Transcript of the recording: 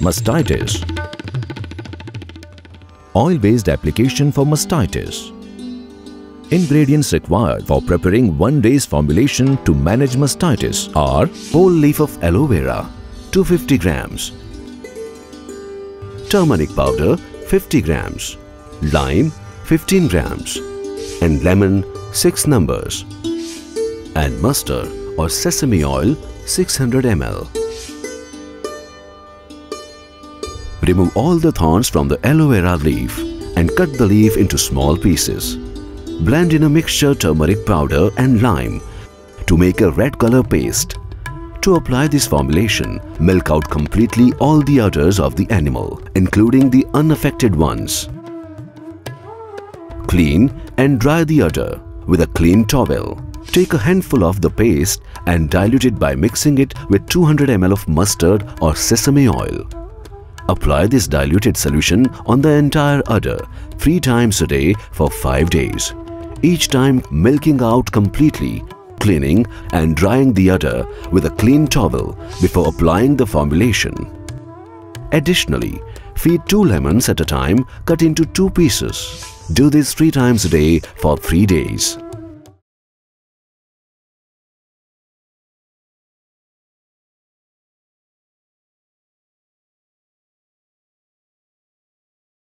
Mastitis. Oil-based application for mastitis. Ingredients required for preparing one day's formulation to manage mastitis are whole leaf of aloe vera 250 grams, turmeric powder 50 grams, lime 15 grams and lemon 6 numbers and mustard or sesame oil 600 ml. Remove all the thorns from the aloe vera leaf and cut the leaf into small pieces. Blend in a mixture turmeric powder and lime to make a red color paste. To apply this formulation, milk out completely all the udders of the animal, including the unaffected ones. Clean and dry the udder with a clean towel. Take a handful of the paste and dilute it by mixing it with 200 ml of mustard or sesame oil. Apply this diluted solution on the entire udder 3 times a day for 5 days, each time milking out completely, cleaning and drying the udder with a clean towel before applying the formulation. Additionally, feed 2 lemons at a time cut into 2 pieces. Do this 3 times a day for 3 days.